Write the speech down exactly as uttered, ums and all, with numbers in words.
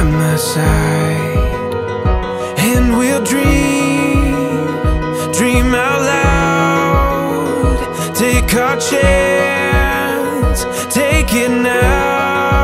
by my side, and we'll dream, dream out loud. Take our chance, take it now.